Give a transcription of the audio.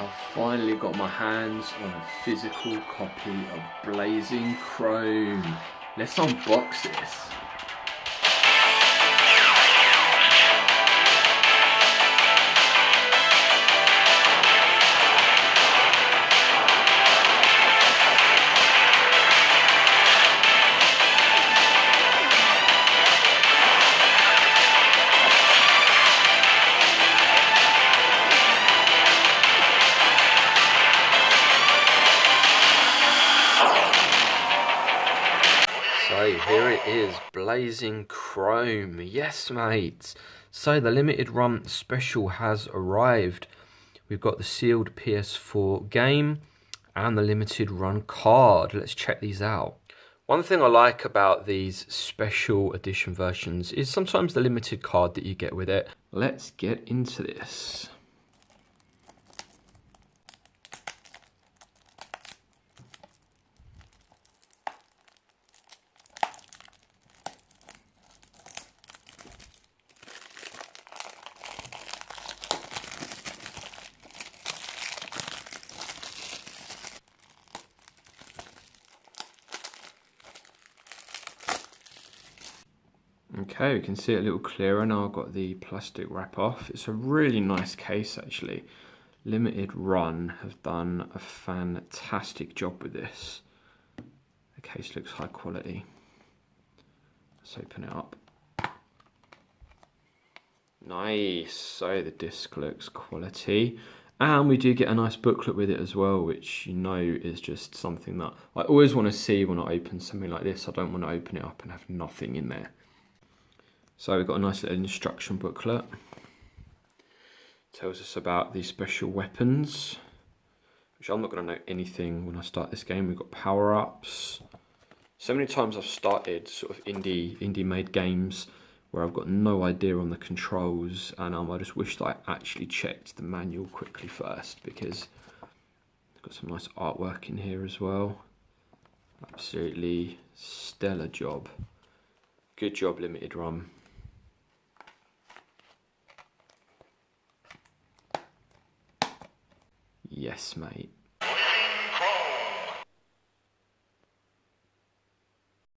I've finally got my hands on a physical copy of Blazing Chrome. Let's unbox this. So here it is, Blazing Chrome. Yes, mates. So the Limited Run special has arrived. We've got the sealed PS4 game and the Limited Run card. Let's check these out. One thing I like about these special edition versions is sometimes the limited card that you get with it. Let's get into this. Okay, we can see it a little clearer now. I've got the plastic wrap off. It's a really nice case actually. Limited Run have done a fantastic job with this. The case looks high quality. Let's open it up. Nice, so the disc looks quality. And we do get a nice booklet with it as well, which you know is just something that I always want to see when I open something like this. I don't want to open it up and have nothing in there. So we've got a nice little instruction booklet. Tells us about these special weapons, which I'm not going to know anything when I start this game. We've got power-ups. So many times I've started sort of indie-made games where I've got no idea on the controls, and I just wish that I actually checked the manual quickly first, because I've got some nice artwork in here as well. Absolutely stellar job. Good job, Limited Run. Yes, mate.